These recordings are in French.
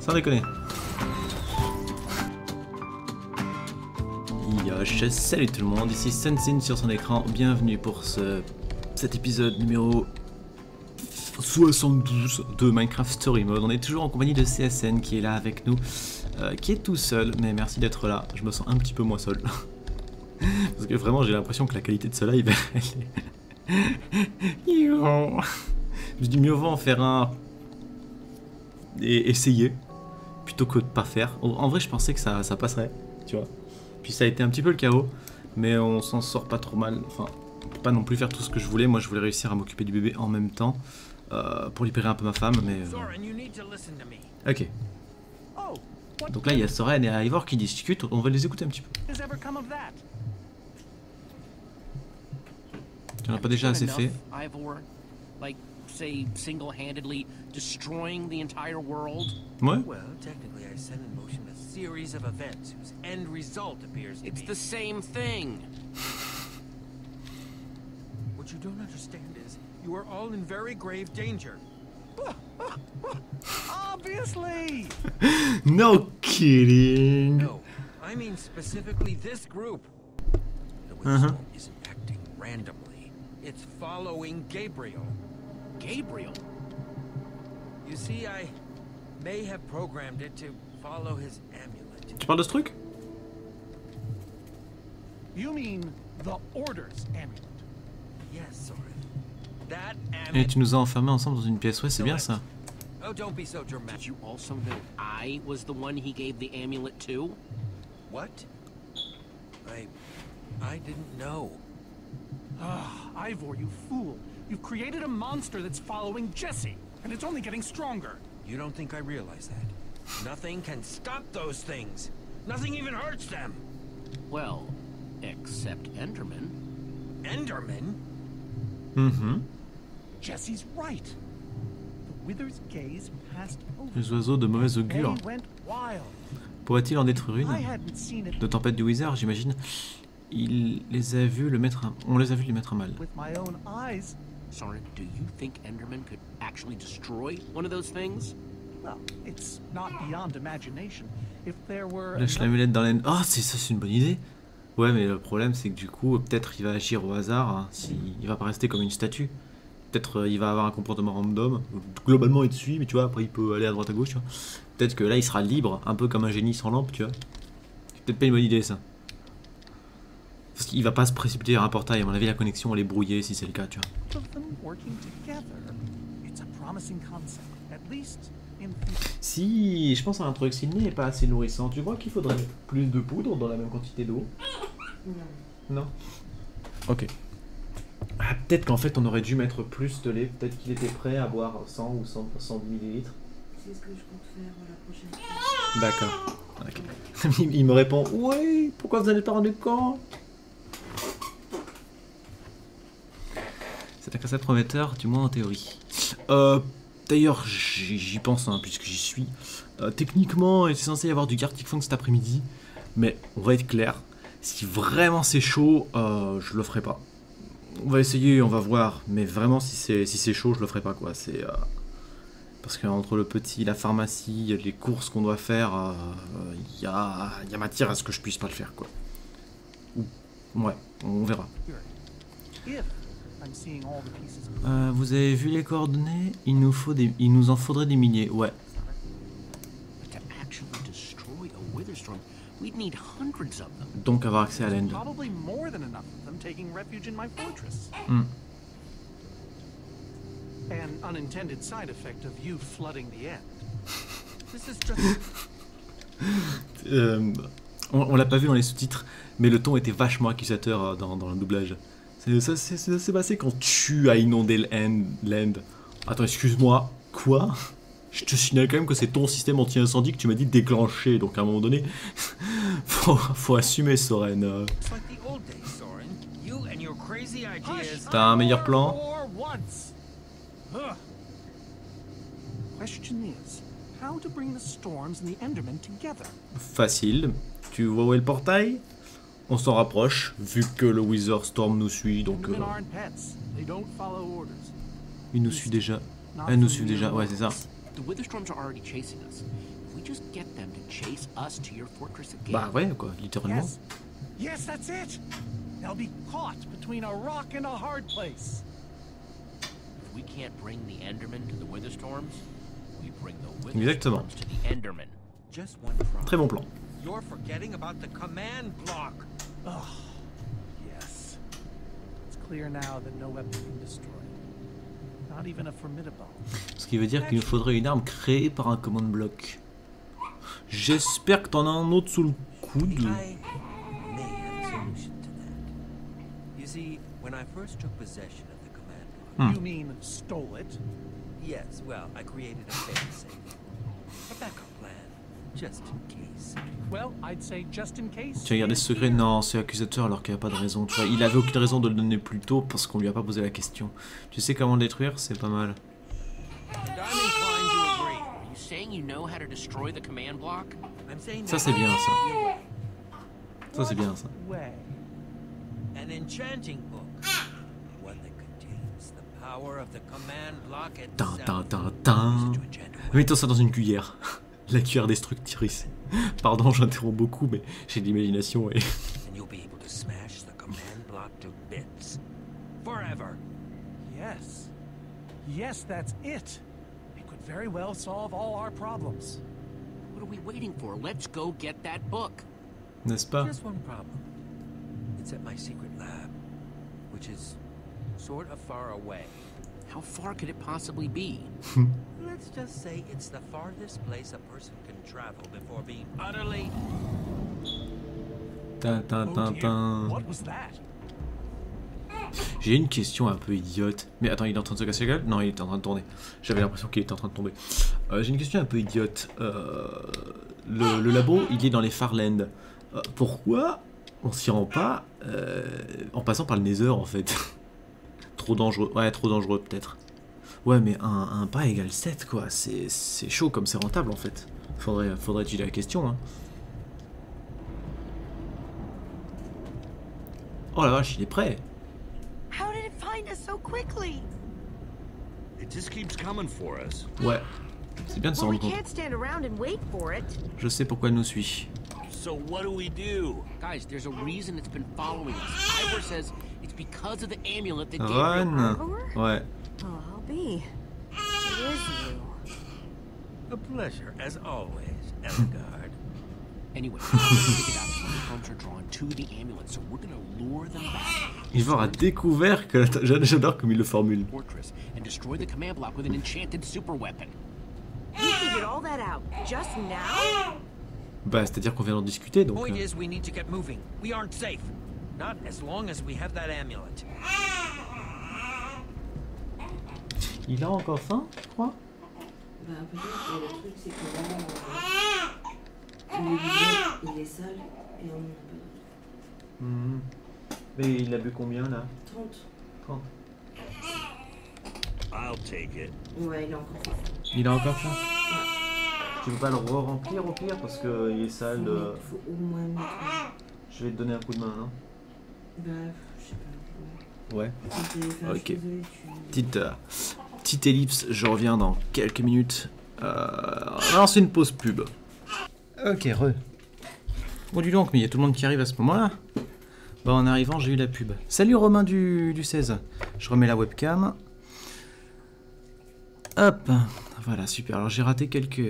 Sans déconner. Yosh, salut tout le monde, ici Sunsigne sur son écran, bienvenue pour cet épisode numéro 72 de Minecraft Story Mode. On est toujours en compagnie de CSN qui est là avec nous, qui est tout seul, mais merci d'être là, je me sens un petit peu moins seul. Parce que vraiment j'ai l'impression que la qualité de ce live, je dis mieux vaut en faire un et essayer plutôt que de pas faire. En vrai je pensais que ça passerait, tu vois. Puis ça a été un petit peu le chaos, mais on s'en sort pas trop mal. Enfin, on peut pas non plus faire tout ce que je voulais. Moi je voulais réussir à m'occuper du bébé en même temps pour libérer un peu ma femme, mais... Ok. Donc là il y a Soren et Ivor qui discutent, on va les écouter un petit peu. Tu n'en as pas déjà assez fait. Ouais. No kidding. No, I mean specifically this group. The isn't acting randomly. It's following Gabriel. Gabriel? You see, I may have programmed it to follow his amulet. Tu parles de ce truc? You mean the Order's amulet? Yes, Soren. That amulet. Et tu nous as enfermés ensemble dans une pièce, ouais, c'est bien ça. Oh, don't be so dramatic. Did you also know I was the one he gave the amulet to? What? I didn't know. Ah, Ivor, you fool. You've created a monster that's following Jesse, and it's only getting stronger. You don't think I realize that? Nothing can stop those things. Nothing even hurts them. Well, except Enderman. Enderman? Mm-hmm. Jesse's right. Les oiseaux de mauvais augure. Pourrait-il en détruire une? De tempête du Wither, j'imagine. Il les a vus le mettre à... On les a vus les mettre à mal. Lâche l'amulette dans l'aine. Oh, c'est une bonne idée. Ouais, mais le problème c'est que du coup, peut-être il va agir au hasard. Hein, il va pas rester comme une statue. Peut-être il va avoir un comportement random, globalement il te suit, mais tu vois, après il peut aller à droite à gauche, tu vois. Peut-être que là il sera libre, un peu comme un génie sans lampe, tu vois. C'est peut-être pas une bonne idée ça. Parce qu'il va pas se précipiter vers un portail, à mon avis la connexion elle est brouillée si c'est le cas, tu vois. Si, je pense à un truc, si le nid est pas assez nourrissant, tu vois qu'il faudrait plus de poudre dans la même quantité d'eau? Non. Ok. Ah, peut-être qu'en fait on aurait dû mettre plus de lait, peut-être qu'il était prêt à boire 100 ou 100 millilitres. C'est ce que je compte faire la prochaine fois. D'accord, ok. Il me répond, ouais, pourquoi vous n'avez pas rendu compte? C'est un concept prometteur, du moins en théorie. D'ailleurs, j'y pense, hein, puisque j'y suis. Techniquement, il est censé y avoir du Gartic Funk cet après-midi, mais on va être clair, si vraiment c'est chaud, je le ferai pas. On va essayer, on va voir, mais vraiment si c'est chaud, je le ferai pas quoi. C'est parce qu'entre le petit, la pharmacie, les courses qu'on doit faire, il y a matière à ce que je puisse pas le faire quoi. Ouais, on verra. Vous avez vu les coordonnées? Il nous en faudrait des milliers, ouais. Donc avoir accès à l'End. On l'a pas vu dans les sous-titres, mais le ton était vachement accusateur dans le doublage. Ça s'est passé quand tu as inondé l'End. Attends, excuse-moi, quoi? Je te signale quand même que c'est ton système anti-incendie que tu m'as dit de déclencher, donc à un moment donné, faut assumer, Soren. T'as un meilleur plan? Facile. Tu vois où est le portail? On s'en rapproche, vu que le Wither Storm nous suit, donc... Il nous suit déjà. Elle nous suit déjà, ouais c'est ça. The Wither Storms are already chasing us. We just get them to chase us to your fortress again. Bah ouais quoi, littéralement. Yes. Yes, that's it. They'll be caught between a rock and a hard place. If we can't bring the Enderman to the Wither Storms, we bring the Wither Storms to the Enderman. Just one problem. Très bon plan. You're forgetting about the command block. Oh, yes. It's clear now that no weapon can destroy. Not even a formidable. Ce qui veut dire qu'il nous faudrait une arme créée par un command block. J'espère que t'en as un autre sous le coude. You mean stole it? Yes, well, I created a failsafe. A backup plan, just in case. Well, I'd say just in case. Tiens, regardez ce secret, non, c'est accusateur alors qu'il n'y a pas de raison. Tu vois, il avait aucune raison de le donner plus tôt parce qu'on lui a pas posé la question. Tu sais comment le détruire, c'est pas mal. Ça c'est bien ça. Ça c'est bien ça. An enchanting book, one that contains the power of the command block itself. Mettons ça dans une cuillère, la cuillère destructrice. Pardon, j'interromps beaucoup, mais j'ai de l'imagination et. And you'll be able to smash the command block to bits forever. Yes, yes, that's it. It could very well solve all our problems. What are we waiting for? Let's go get that book. N'est-ce pas? Just one problem. It's at my secret lab, which is sort of far away. How far could it possibly be? Let's just say it's the farthest place a person can travel before being utterly. What was that? J'ai une question un peu idiote. Mais attends, il est en train de se casser la gueule? Non, il est en train de tourner. J'avais l'impression qu'il était en train de tomber. J'ai une question un peu idiote. Le labo, il est dans les Far Lands. Pourquoi? On s'y rend pas en passant par le Nether en fait. Trop dangereux, ouais, trop dangereux peut-être. Ouais, mais un pas égale 7 quoi, c'est chaud comme c'est rentable en fait. Faudrait étudier la question. Hein. Oh la vache, il est prêt. Ouais, c'est bien de s'en rendre compte. Je sais pourquoi elle nous suit. So what do we do? Guys, there's a reason it's been following us. Ivor says it's because of the amulet that Gabriel. Ouais. Oh, I'll be. It is you. A pleasure as always, Elegard. Anyway, the are drawn to the amulet, so we're gonna lure them back. Ivor a découvert que j'adore comme il le formule. And destroy the command block with an enchanted super weapon. You figured all that out just now? Bah, c'est-à-dire qu'on vient d'en discuter, donc... Il a encore faim, je crois. Bah, peut-être, le truc, c'est que là... il est sale, et on n'en a pas. Mais il a bu combien, là? 30. I'll take it. Ouais, il a encore faim. Il a encore faim? Ouais. Tu veux pas le re-remplir au pire parce qu'il est sale. Faut au moins mettre... Je vais te donner un coup de main, non? Bah, je sais pas. Ouais. Ok. Petite ellipse, je reviens dans quelques minutes. Alors c'est une pause pub. Ok, re. Oh dis donc, mais il y a tout le monde qui arrive à ce moment-là. Bah en arrivant, j'ai eu la pub. Salut Romain du 16. Je remets la webcam. Hop. Voilà, super. Alors j'ai raté quelques...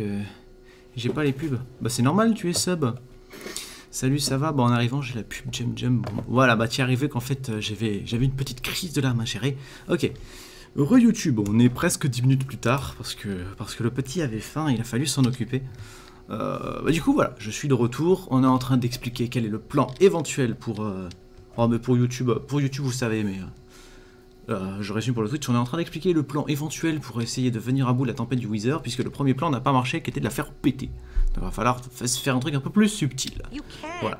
J'ai pas les pubs. Bah c'est normal, tu es sub. Salut, ça va? Bon, en arrivant, j'ai la pub, jam. Bon, voilà, bah t'y arrivé qu'en fait, j'avais une petite crise de larmes à gérer. Ok. Heureux YouTube, on est presque 10 minutes plus tard, parce que le petit avait faim, il a fallu s'en occuper. Bah du coup, voilà, je suis de retour. On est en train d'expliquer quel est le plan éventuel pour... Oh, mais pour YouTube, vous savez, mais... je résume pour le Twitch, on est en train d'expliquer le plan éventuel pour essayer de venir à bout de la tempête du Wither, puisque le premier plan n'a pas marché, qui était de la faire péter. Donc il va falloir se faire un truc un peu plus subtil. Voilà.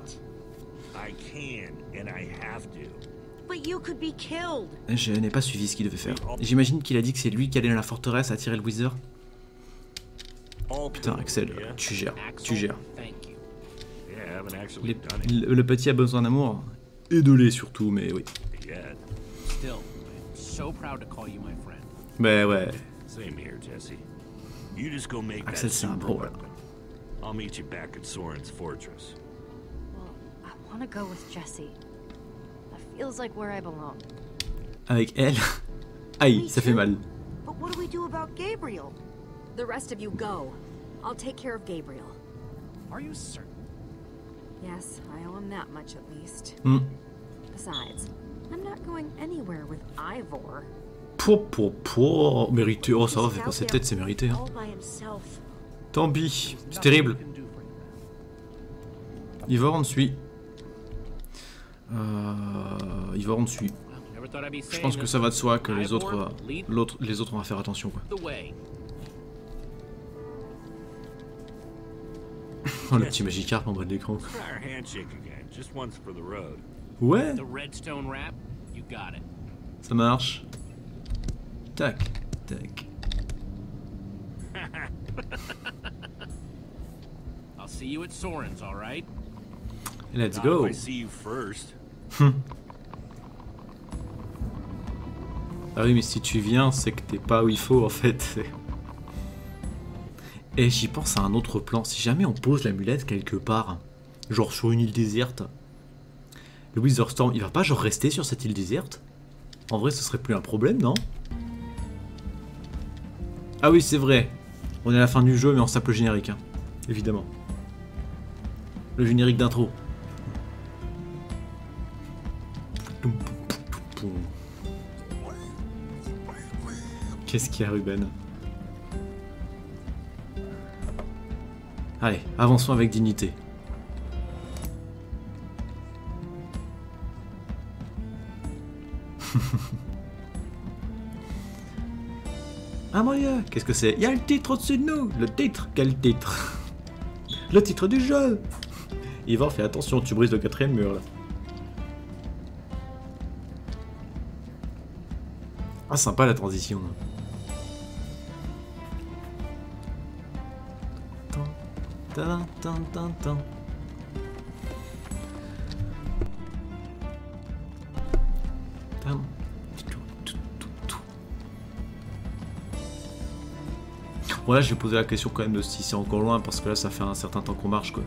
Je n'ai pas suivi ce qu'il devait faire. J'imagine qu'il a dit que c'est lui qui allait dans la forteresse à tirer le Wither. Putain, Axel, tu gères. Le petit a besoin d'amour, et de lait surtout, mais oui. Ben ouais. You just go make Axel, c'est un pro. I'll meet you back at Soren's fortress. Well, I want to go with Jesse. That feels like where I belong. Avec elle. Aïe, ça fait mal. But what do we do about Gabriel? The rest of you go. I'll take care of Gabriel. Are you certain? Yes, I owe him that much at least. Mm. Besides, I'm not going anywhere with Ivor. Pour mérité. Oh ça va, fait passer tête, c'est mérité. Hein. Tant pis, c'est terrible. Ivor, on suit. Ivor, on suit. Je pense que ça va de soi que les autres vont faire attention quoi. Oh, le petit Magikarp en bas de l'écran. Ouais. Ça marche. Tac, tac. I'll see you at Soren's, all right? Let's go. I see you first. Ah oui, mais si tu viens, c'est que t'es pas où il faut en fait. Et j'y pense à un autre plan. Si jamais on pose l'amulette quelque part, genre sur une île déserte, le Wither Storm, il va pas genre rester sur cette île déserte? En vrai, ce serait plus un problème, non? Ah oui, c'est vrai. On est à la fin du jeu, mais on sape le générique, hein. Évidemment. Le générique d'intro. Qu'est-ce qu'il y a, Ruben? Allez, avançons avec dignité. Ah mon dieu, qu'est-ce que c'est? Il y a le titre au-dessus de nous. Le titre, quel titre? Le titre du jeu. Ivor, fais attention, tu brises le quatrième mur là. Ah sympa la transition. Voilà, je vais poser la question quand même de si c'est encore loin parce que là ça fait un certain temps qu'on marche quoi.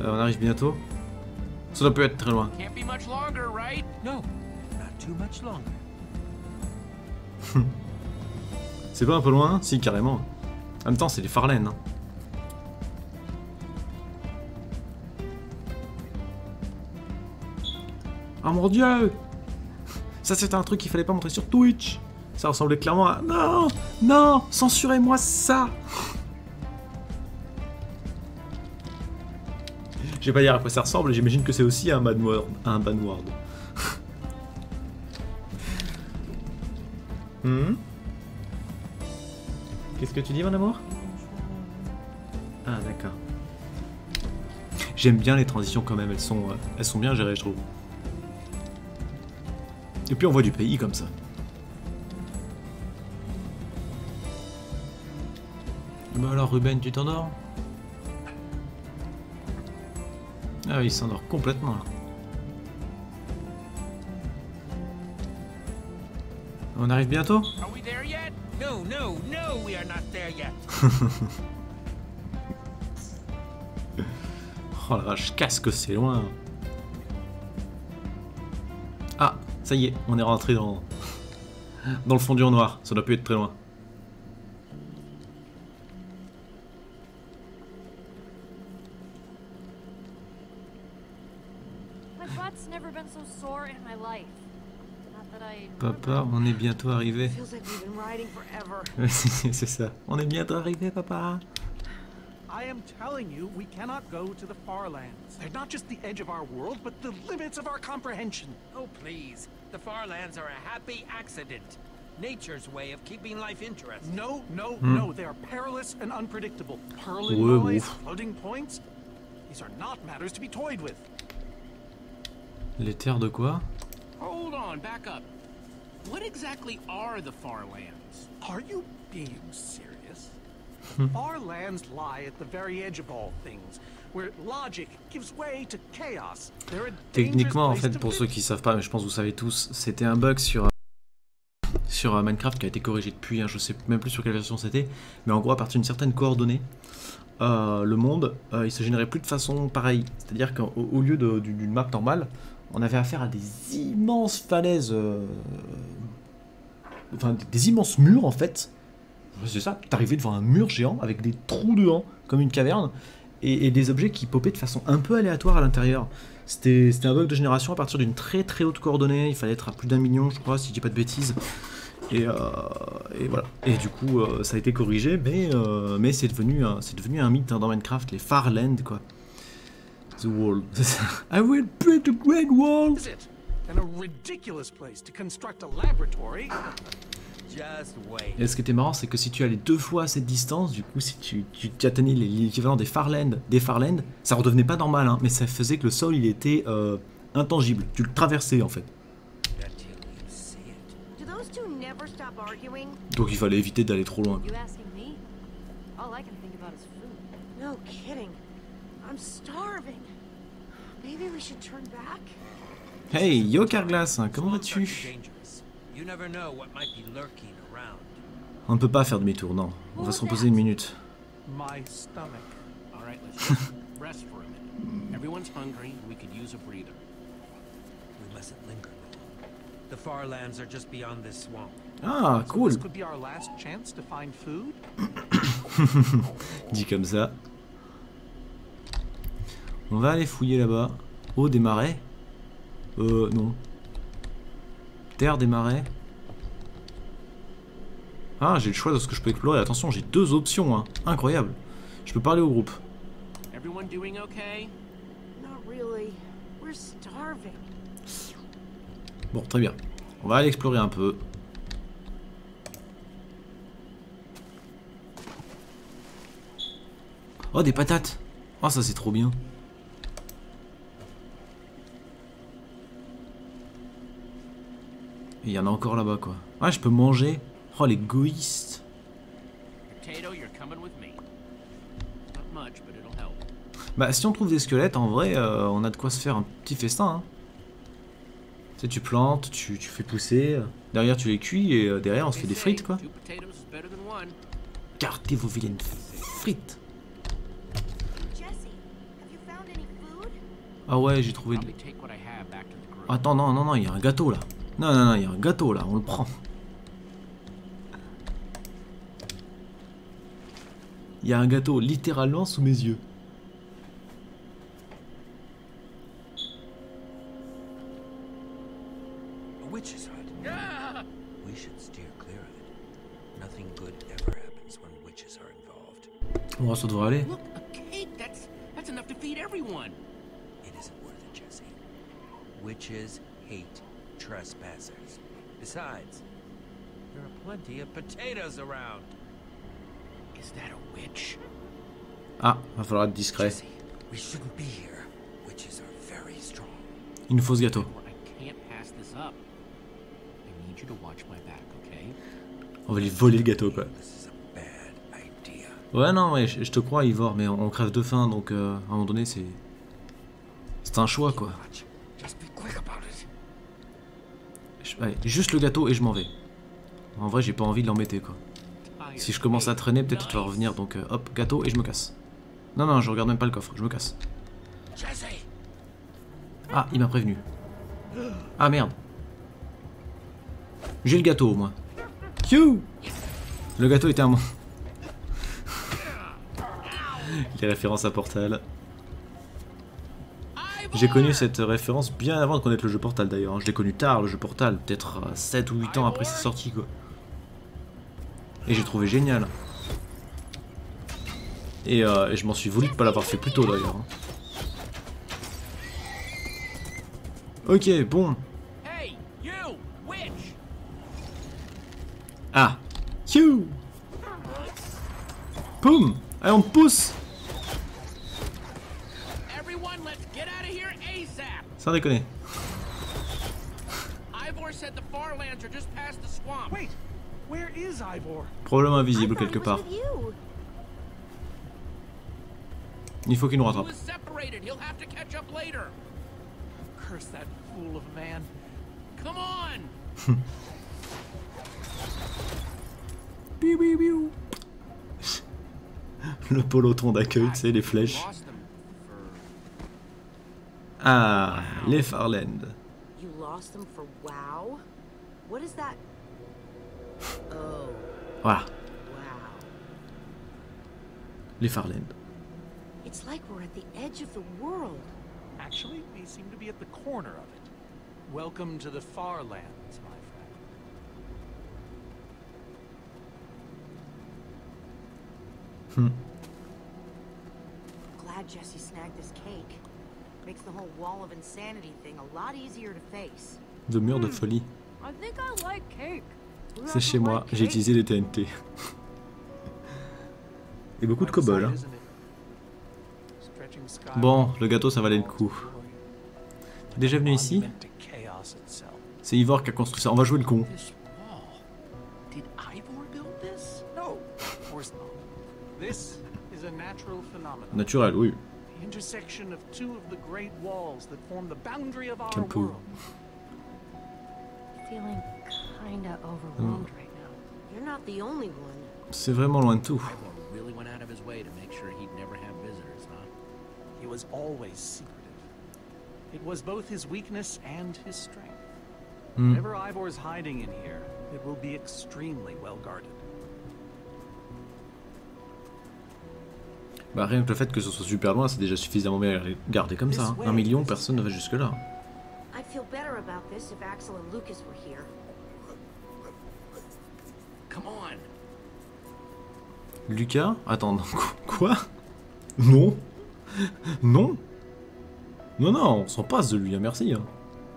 On arrive bientôt. Ça doit peut être très loin. C'est pas un peu loin? Si, carrément. En même temps, c'est les Far Lands. Hein. Ah mon dieu! Ça c'était un truc qu'il fallait pas montrer sur Twitch. Ça ressemblait clairement à... Non! Non! Censurez-moi ça! Je vais pas dire à quoi ça ressemble, j'imagine que c'est aussi un banword. Un banword. Hmm? Qu'est-ce que tu dis, mon amour? Ah, d'accord. J'aime bien les transitions quand même, elles sont bien gérées, je trouve. Et puis on voit du pays comme ça. Bah alors Ruben, tu t'endors? Ah oui, il s'endort complètement là. On arrive bientôt? Oh la vache, casque, c'est loin. Ah, ça y est, on est rentré dans le fond du noir. Ça doit plus être très loin. Papa, on est bientôt arrivé. C'est ça. On est bientôt arrivé, papa. I am telling you, we cannot go to the Far Lands. They're not just the edge of our world, but the limits of our comprehension. Oh please, the Far Lands are a happy accident. Nature's way of keeping life interesting. No, they are perilous and unpredictable. Perlin noise, floating points. These are not matters to be toyed with. Les terres de quoi? Hold on, back up. What exactly are the Far Lands? Are you being serious? The Far Lands lie at the very edge of all things, where logic gives way to chaos. Techniquement, en fait, pour ceux qui savent pas, mais je pense que vous savez tous, c'était un bug sur sur Minecraft qui a été corrigé depuis, hein, je sais même plus sur quelle version c'était, mais en gros à partir d'une certaine coordonnée, le monde, il se générait plus de façon pareille. C'est-à-dire qu'au lieu d'une map normale, on avait affaire à des immenses falaises, enfin des immenses murs en fait. C'est ça, t'arrivais devant un mur géant avec des trous dedans, comme une caverne, et des objets qui popaient de façon un peu aléatoire à l'intérieur. C'était un bug de génération à partir d'une très très haute coordonnée, il fallait être à plus d'1 million je crois, si je dis pas de bêtises. Et voilà. Et du coup ça a été corrigé, mais c'est devenu un mythe hein, dans Minecraft, les Far Lands quoi. The Wall. I will build a great wall. Is it? And a ridiculous place to construct a laboratory. Et ce qui était marrant, c'est que si tu allais 2 fois à cette distance, du coup, si tu atteignais l'équivalent des Far Lands, ça redevenait pas normal, hein, mais ça faisait que le sol, il était intangible. Tu le traversais, en fait. Donc il fallait éviter d'aller trop loin. Hey, yo Carglass, comment vas-tu? On ne peut pas faire demi-tour, non. On va se reposer 1 minute. Ah, cool. Dit comme ça. On va aller fouiller là-bas. Oh, des marais? Non. Terre des marais. Ah, j'ai le choix de ce que je peux explorer. Attention, j'ai 2 options, hein. Incroyable. Je peux parler au groupe. Bon, très bien. On va aller explorer un peu. Oh, des patates. Oh, ça c'est trop bien. Il y en a encore là-bas quoi. Ah, je peux manger. Oh, l'égoïste. Bah, si on trouve des squelettes, en vrai, on a de quoi se faire un petit festin. Hein. Tu sais, tu plantes, tu fais pousser. Derrière, tu les cuis et derrière, on se fait des frites quoi. Gardez vos vilaines frites. Ah ouais, j'ai trouvé... Attends, non, il y a un gâteau là. Non, il y a un gâteau là, on le prend. Il y a un gâteau littéralement sous mes yeux. Oh, ça devrait aller. Witches hate trespassers. Besides, there are plenty of potatoes around. Is that a witch? Ah, va falloir être discret. Jesse, we shouldn't be here. Witches are very strong. Il nous faut ce gâteau. On va lui voler le gâteau quoi. Ouais non ouais, je te crois Ivor, mais on crève de faim donc à un moment donné c'est un choix quoi. Allez, juste le gâteau et je m'en vais. En vrai, j'ai pas envie de l'embêter quoi. Si je commence à traîner, peut-être il va revenir. Donc hop, gâteau et je me casse. Non, je regarde même pas le coffre, je me casse. Ah, il m'a prévenu. Ah merde. J'ai le gâteau au moins. Le gâteau était à moi. Les références à Portal. J'ai connu cette référence bien avant de connaître le jeu Portal d'ailleurs. Je l'ai connu tard le jeu Portal, peut-être 7 ou 8 ans après sa sortie quoi. Et j'ai trouvé génial. Et je m'en suis voulu de pas l'avoir fait plus tôt d'ailleurs. Ok, bon. Ah. You. Poum. Allez, on te pousse. Sans déconner. Problème invisible quelque part. Il faut qu'il nous rattrape. Le peloton d'accueil, tu sais, les flèches. Ah, les Far Lands. Voilà. Les Far Lands. It's like we're at the edge of the world. Actually, we seem to be at the corner of it. Welcome to the Far Lands, my friend. Glad Jesse snagged this cake. Makes the whole wall of insanity thing a lot easier to face. The mur de folie. I think I like cake. C'est chez moi. J'ai utilisé des TNT. Et beaucoup de cobbles. Hein. Bon, le gâteau, ça valait le coup. T'es déjà venu ici? C'est Ivor qui a construit ça. On va jouer le con. Naturel, oui. Campo. C'est vraiment loin de tout. Bah rien que le fait que ce soit super loin, c'est déjà suffisamment bien gardé comme ça. Hein. 1 million, personne ne va jusque là. I'd feel better about this if Axel and Lucas were here. Come on. Lucas, attends, quoi? Non. Non. Non, non, on s'en passe de lui, hein, merci. Hein.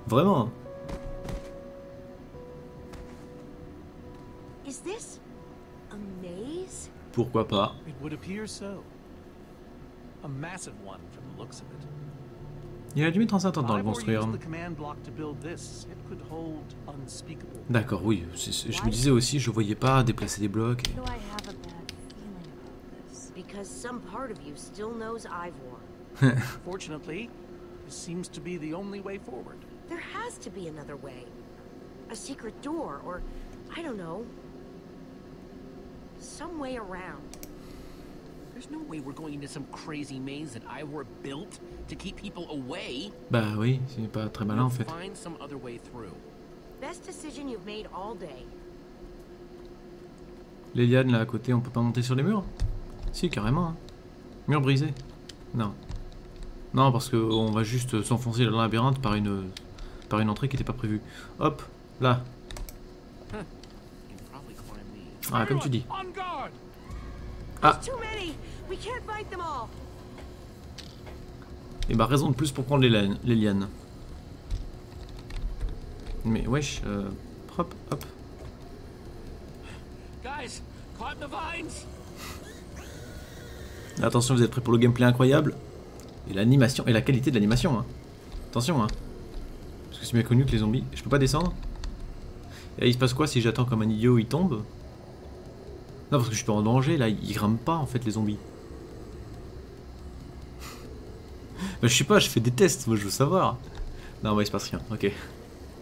Vraiment. Is this a maze? Pourquoi pas? It would appear so. A massive one from the looks of it. Il y a du mettre en s'attendant à le construire. D'accord, oui. Je me disais aussi, je voyais pas déplacer des blocs. Bah oui, c'est pas très malin en fait. Les lianes là à côté, on peut pas monter sur les murs? Si, carrément. Hein. Mur brisé. Non. Non, parce qu'on va juste s'enfoncer dans le labyrinthe par une entrée qui n'était pas prévue. Hop, là. Ah, comme tu dis. Ah. Et bah raison de plus pour prendre les lianes. Mais wesh, hop, hop. Attention, vous êtes prêts pour le gameplay incroyable. Et l'animation, et la qualité de l'animation. Hein. Attention, hein. Parce que c'est bien connu que les zombies... Je peux pas descendre. Et là, il se passe quoi si j'attends comme un idiot, il tombe? Non, parce que je suis pas en danger là, ils grimpent pas en fait les zombies. Bah, je sais pas, je fais des tests, moi je veux savoir. Non, bah il se passe rien, ok.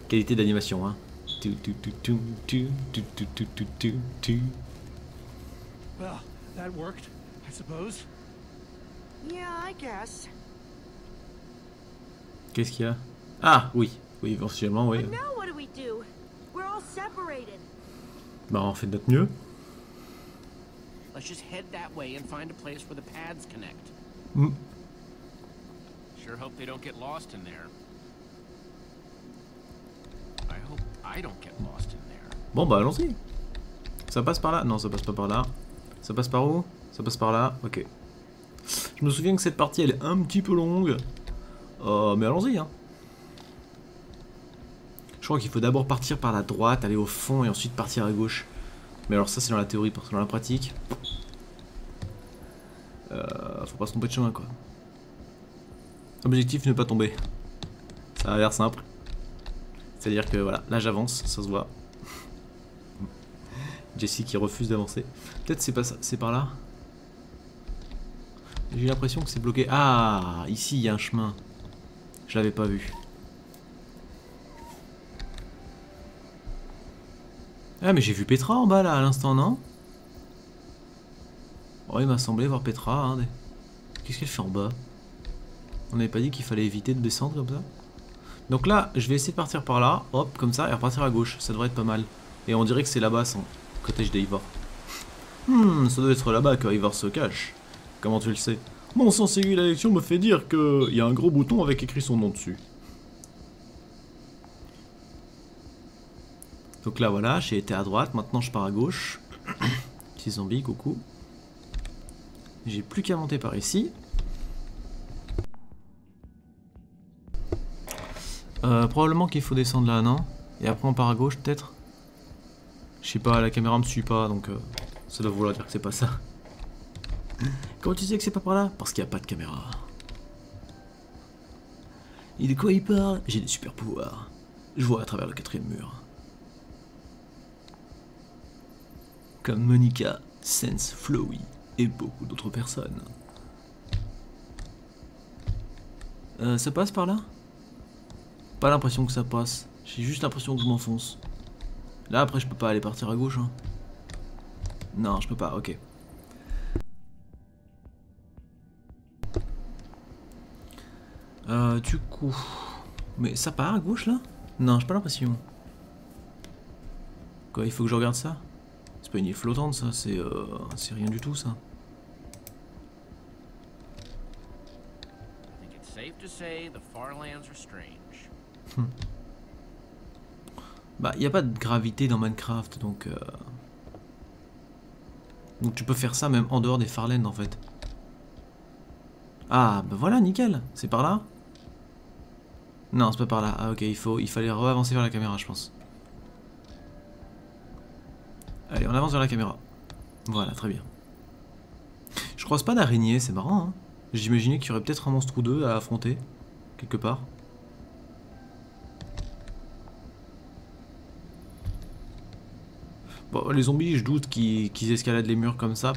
Qualité d'animation, hein. Qu'est-ce qu'il y a? Ah, oui, oui, éventuellement, oui. Bah, on fait de notre mieux. Let's just head that way and find a place where the pads connect. Sure hope they don't get lost in there. I hope I don't get lost in there. Bon bah allons-y. Ça passe par là? Non, ça passe pas par là. Ça passe par où? Ça passe par là. Ok. Je me souviens que cette partie elle est un petit peu longue. Mais allons-y hein. Je crois qu'il faut d'abord partir par la droite, aller au fond et ensuite partir à gauche. Mais alors ça c'est dans la théorie, parce que dans la pratique, faut pas se tromper de chemin quoi. Objectif, ne pas tomber. Ça a l'air simple. C'est-à-dire que voilà, là j'avance, ça se voit. Jesse qui refuse d'avancer. Peut-être c'est pas ça, c'est par là. J'ai l'impression que c'est bloqué. Ah, ici il y a un chemin. Je l'avais pas vu. Ah mais j'ai vu Petra en bas là à l'instant, non? Oh, il m'a semblé voir Petra. Hein, des... Qu'est-ce qu'elle fait en bas? On n'avait pas dit qu'il fallait éviter de descendre comme ça? Donc là, je vais essayer de partir par là, hop, comme ça, et repartir à gauche. Ça devrait être pas mal. Et on dirait que c'est là-bas son cottage d'Ivor. Ça doit être là-bas que Ivor se cache. Comment tu le sais? Mon sens aigu de la lecture me fait dire qu'il y a un gros bouton avec écrit son nom dessus. Donc là, voilà, j'ai été à droite, maintenant je pars à gauche. Petit zombie, coucou. J'ai plus qu'à monter par ici. Probablement qu'il faut descendre là, non? Et après on part à gauche, peut-être? Je sais pas, la caméra me suit pas, donc ça doit vouloir dire que c'est pas ça. Comment tu sais que c'est pas par là? Parce qu'il n'y a pas de caméra. Et de quoi il parle? J'ai des super pouvoirs. Je vois à travers le quatrième mur. Comme Monica, Sense, Flowey et beaucoup d'autres personnes. Ça passe par là? Pas l'impression que ça passe, j'ai juste l'impression que je m'enfonce. Là après je peux pas aller partir à gauche hein. Non je peux pas, ok. Du coup... Mais ça part à gauche là? Non j'ai pas l'impression. Quoi, il faut que je regarde ça? C'est pas une île flottante ça, c'est rien du tout ça. I think it's safe to say the Far Lands are strange. Bah, il n'y a pas de gravité dans Minecraft, donc tu peux faire ça même en dehors des Far Lands en fait. Ah, bah voilà, nickel. C'est par là? Non, c'est pas par là. Ah ok, il fallait re-avancer vers la caméra, je pense. Allez, on avance vers la caméra. Voilà, très bien. Je croise pas d'araignée, c'est marrant, hein. J'imaginais qu'il y aurait peut-être un monstre ou deux à affronter, quelque part. Bon, les zombies, je doute qu'ils escaladent les murs comme ça.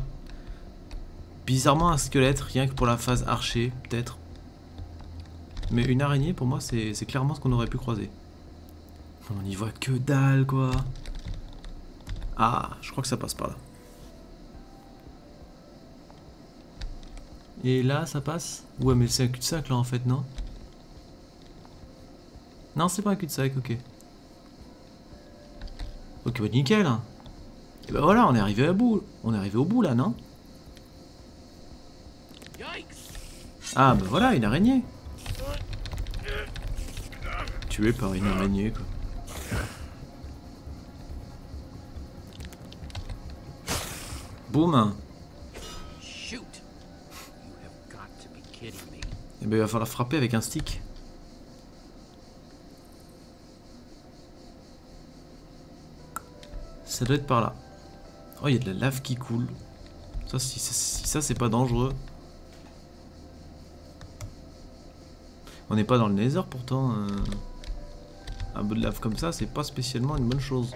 Bizarrement, un squelette, rien que pour la phase archer, peut-être. Mais une araignée, pour moi, c'est clairement ce qu'on aurait pu croiser. On n'y voit que dalle, quoi. Ah, je crois que ça passe par là. Et là, ça passe? Ouais, mais c'est un cul-de-sac, là, en fait, non? Non, c'est pas un cul-de-sac, ok. Ok, bah nickel. Et ben voilà, on est arrivé à bout. On est arrivé au bout là, non? Ah bah voilà, une araignée. Tué par une araignée quoi. Boum. Et ben il va falloir frapper avec un stick. Ça doit être par là. Oh, il y a de la lave qui coule. Ça, si ça, c'est pas dangereux. On n'est pas dans le nether pourtant. Un bout de lave comme ça, c'est pas spécialement une bonne chose.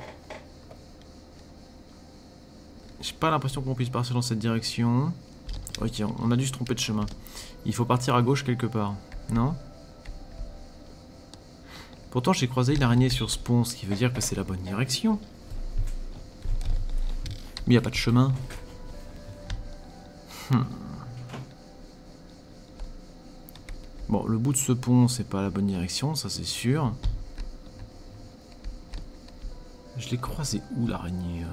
J'ai pas l'impression qu'on puisse partir dans cette direction. Ok, on a dû se tromper de chemin. Il faut partir à gauche quelque part, non? Pourtant, j'ai croisé une araignée sur ce pont, ce qui veut dire que c'est la bonne direction. Mais il n'y a pas de chemin. Bon, le bout de ce pont, c'est pas la bonne direction, ça c'est sûr. Je l'ai croisé où l'araignée?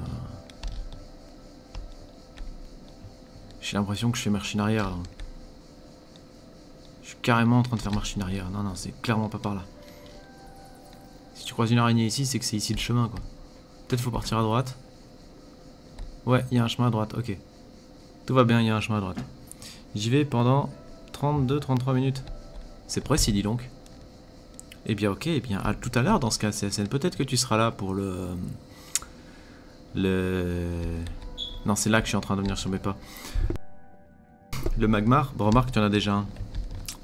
J'ai l'impression que je fais machine arrière. Là. Je suis carrément en train de faire machine arrière. Non, non, c'est clairement pas par là. Si tu croises une araignée ici, c'est que c'est ici le chemin, quoi. Peut-être faut partir à droite. Ouais, il y a un chemin à droite, ok. Tout va bien, il y a un chemin à droite. J'y vais pendant 32-33 minutes. C'est précis, dis donc. Eh bien, ok, eh bien, à tout à l'heure dans ce cas, CSN. Peut-être que tu seras là pour le... Non, c'est là que je suis en train de venir sur mes pas. Le magmar, bon, remarque, tu en as déjà un.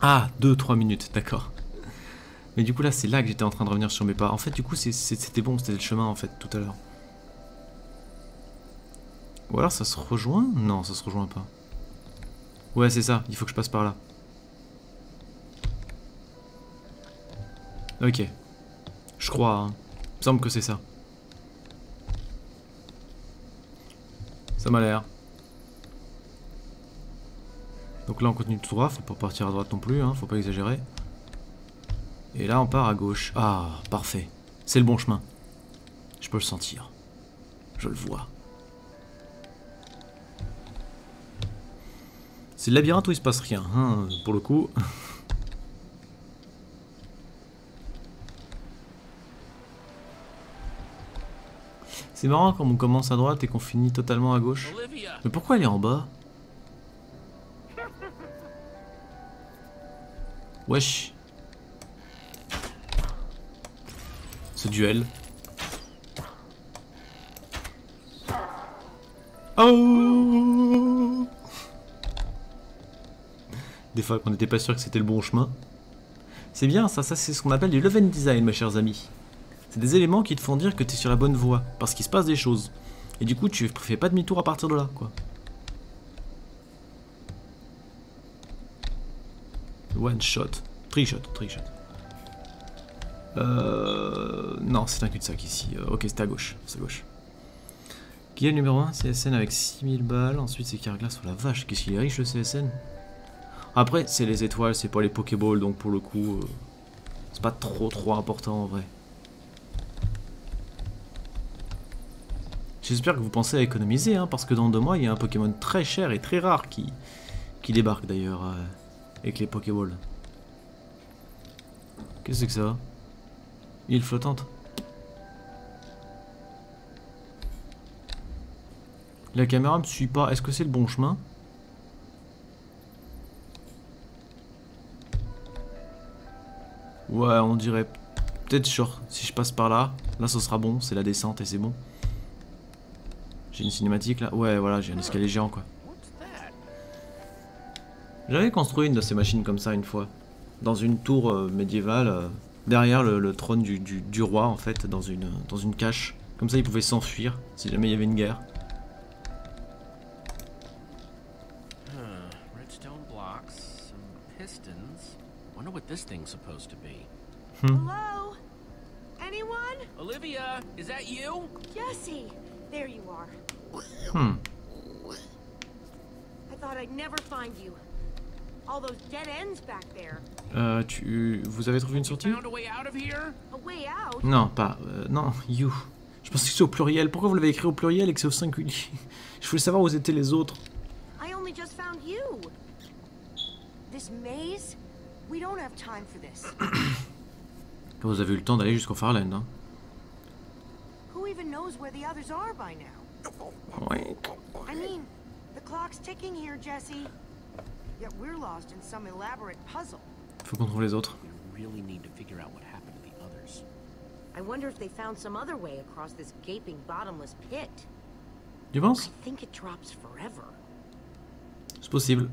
Ah, 2-3 minutes, d'accord. Mais du coup, là, c'est là que j'étais en train de revenir sur mes pas. En fait, du coup, c'était bon, c'était le chemin, en fait, tout à l'heure. Ou alors ça se rejoint? Non, ça se rejoint pas. Ouais, c'est ça, il faut que je passe par là. Ok. Je crois, hein. Il me semble que c'est ça. Ça m'a l'air. Donc là on continue tout droit, faut pas partir à droite non plus, hein, faut pas exagérer. Et là on part à gauche. Ah, parfait. C'est le bon chemin. Je peux le sentir. Je le vois. C'est le labyrinthe où il se passe rien, hein, pour le coup. C'est marrant quand on commence à droite et qu'on finit totalement à gauche. Mais pourquoi elle est en bas? Wesh. Ce duel. Oh. Des fois qu'on n'était pas sûr que c'était le bon chemin. C'est bien ça, ça c'est ce qu'on appelle du level design, mes chers amis. C'est des éléments qui te font dire que t'es sur la bonne voie, parce qu'il se passe des choses. Et du coup tu fais pas demi-tour à partir de là, quoi. One shot, trick shot. Non, c'est un cul-de-sac ici. Ok, c'était à gauche, c'est à gauche. Qui est le numéro 1? CSN avec 6000 balles. Ensuite, c'est Carglass. Oh la vache, qu'est-ce qu'il est riche le CSN. Après, c'est les étoiles, c'est pas les Pokéballs, donc pour le coup, c'est pas trop important en vrai. J'espère que vous pensez à économiser, hein, parce que dans 2 mois, il y a un Pokémon très cher et très rare qui débarque d'ailleurs. Avec les Pokéballs. Qu'est-ce que c'est que ça? Île flottante. La caméra me suit pas. Est-ce que c'est le bon chemin? Ouais, on dirait. Peut-être genre, si je passe par là, là ce sera bon. C'est la descente et c'est bon. J'ai une cinématique là. Ouais, voilà, j'ai un escalier géant quoi. J'avais construit une de ces machines comme ça une fois, dans une tour médiévale, derrière le trône du roi en fait, dans une cache. Comme ça ils pouvaient s'enfuir si jamais il y avait une guerre. Hello? Anyone? Olivia, is that you? Jesse, there you are. I thought I'd never find you. All those dead ends back there. Vous avez trouvé une sortie? Non, pas... non, you. Je pensais que c'est au pluriel. Pourquoi vous l'avez écrit au pluriel et que c'est au singulier? Je voulais savoir où étaient les autres. I only just found you. This maze, we don't have time for this. Vous avez eu le temps d'aller jusqu'au Far Lands, hein. Who even knows where the others are by now? Ouais. I mean, the clock's ticking here, Jesse. Faut qu'on trouve les autres. Tu penses? C'est possible.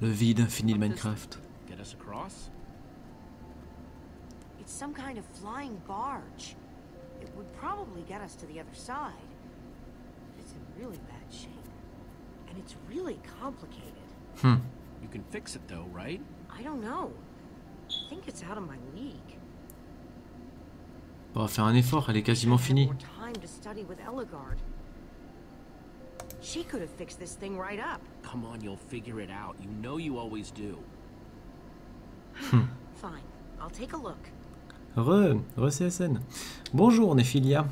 Le vide infini de Minecraft. It's some kind of flying barge. It would probably get us to the other side. It's in really bad shape. And it's really complicated. You can fix it though, right? I don't know. I think it's out of my league. On va faire un effort, elle est quasiment finie. Time to study with Elegard. She could have fixed this thing right up. Come on, you'll figure it out. You know you always do. Fine. I'll take a look. CSN. Bonjour Nefilia,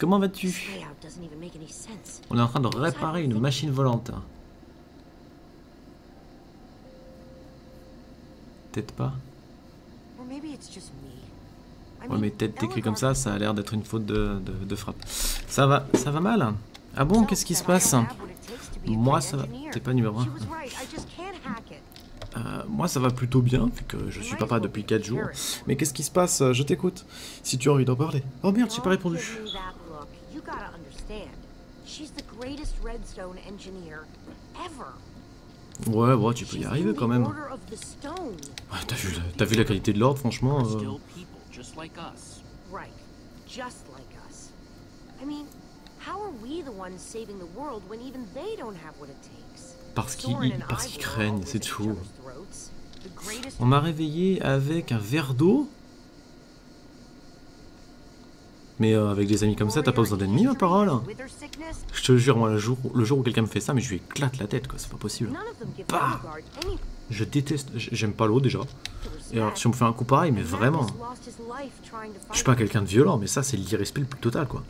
comment vas-tu? On est en train de réparer une machine volante. Peut-être pas. Ouais mais peut-être t'écris comme ça, ça a l'air d'être une faute de frappe. Ça va mal? Ah bon, qu'est-ce qui se passe? Moi ça va... T'es pas numéro 1. Moi ça va plutôt bien, vu que je suis papa depuis 4 jours. Mais qu'est-ce qui se passe? Je t'écoute, si tu as envie d'en parler. Oh merde, j'ai pas répondu. Ouais, bon, tu peux y arriver quand même. Ouais, t'as vu la qualité de l'ordre, franchement. Parce qu'ils craignent, c'est tout. On m'a réveillé avec un verre d'eau. Mais avec des amis comme ça, t'as pas besoin d'ennemis, ma parole. Je te jure, moi, le jour où quelqu'un me fait ça, mais je lui éclate la tête, quoi. C'est pas possible. Bah, je déteste. J'aime pas l'eau déjà. Et alors, si on me fait un coup pareil, mais vraiment. Je suis pas quelqu'un de violent, mais ça, c'est l'irrespect le plus total, quoi.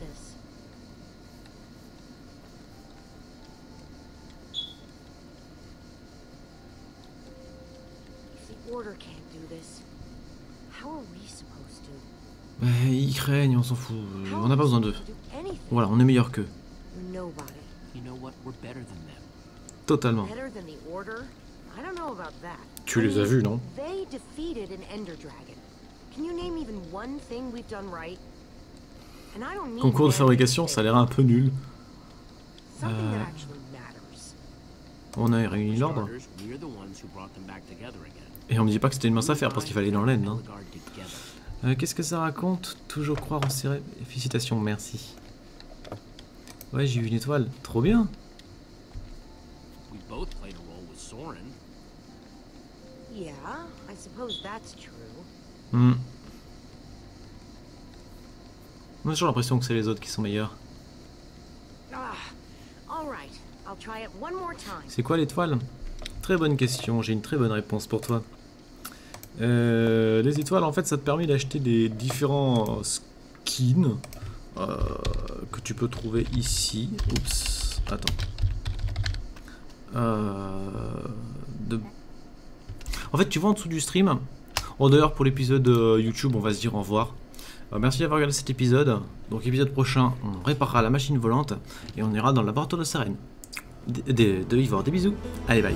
Ils craignent, on s'en fout. On n'a pas besoin d'eux. Voilà, on est meilleur qu'eux. Totalement. Tu les as vus, non? Concours de fabrication, ça a l'air un peu nul. On a réuni l'ordre. Et on me dit pas que c'était une mince affaire parce qu'il fallait dans l'aide, hein. Qu'est-ce que ça raconte? Toujours croire en ses rêves. Félicitations, merci. Ouais, j'ai eu une étoile. Trop bien. Hmm. On a toujours l'impression que c'est les autres qui sont meilleurs. C'est quoi l'étoile? Très bonne question, j'ai une très bonne réponse pour toi. Les étoiles, en fait, ça te permet d'acheter des différents skins que tu peux trouver ici. Oups, attends. En fait, tu vois en dessous du stream. Oh, d'ailleurs, pour l'épisode YouTube, on va se dire au revoir. Merci d'avoir regardé cet épisode. Donc, épisode prochain, on réparera la machine volante et on ira dans le laboratoire de Soren. De Ivor, des bisous. Allez, bye.